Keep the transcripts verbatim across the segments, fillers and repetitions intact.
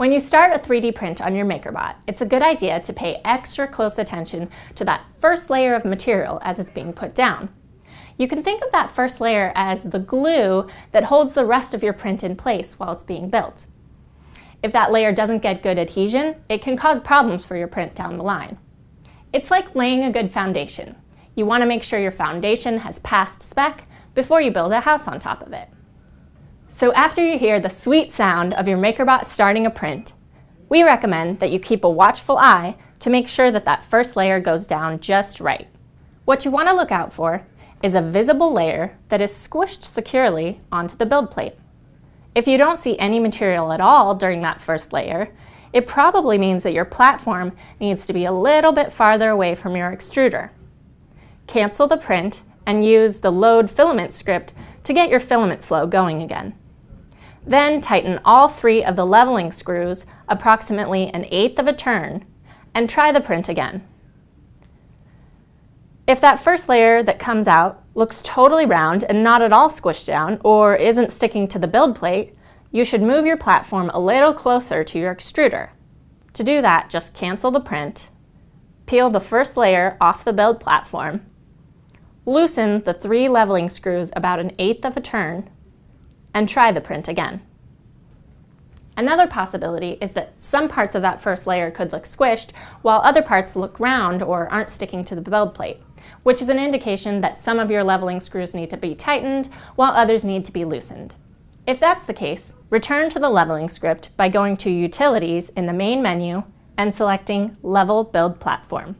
When you start a three D print on your MakerBot, it's a good idea to pay extra close attention to that first layer of material as it's being put down. You can think of that first layer as the glue that holds the rest of your print in place while it's being built. If that layer doesn't get good adhesion, it can cause problems for your print down the line. It's like laying a good foundation. You want to make sure your foundation has passed spec before you build a house on top of it. So after you hear the sweet sound of your MakerBot starting a print, we recommend that you keep a watchful eye to make sure that that first layer goes down just right. What you want to look out for is a visible layer that is squished securely onto the build plate. If you don't see any material at all during that first layer, it probably means that your platform needs to be a little bit farther away from your extruder. Cancel the print and use the load filament script to get your filament flow going again. Then tighten all three of the leveling screws approximately an eighth of a turn and try the print again. If that first layer that comes out looks totally round and not at all squished down or isn't sticking to the build plate, you should move your platform a little closer to your extruder. To do that, just cancel the print, peel the first layer off the build platform, loosen the three leveling screws about an eighth of a turn, and try the print again. Another possibility is that some parts of that first layer could look squished, while other parts look round or aren't sticking to the build plate, which is an indication that some of your leveling screws need to be tightened, while others need to be loosened. If that's the case, return to the leveling script by going to Utilities in the main menu and selecting Level Build Platform.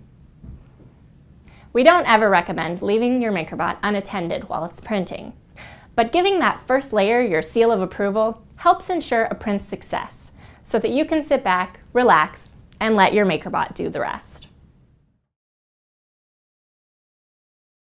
We don't ever recommend leaving your MakerBot unattended while it's printing, but giving that first layer your seal of approval helps ensure a print's success so that you can sit back, relax, and let your MakerBot do the rest.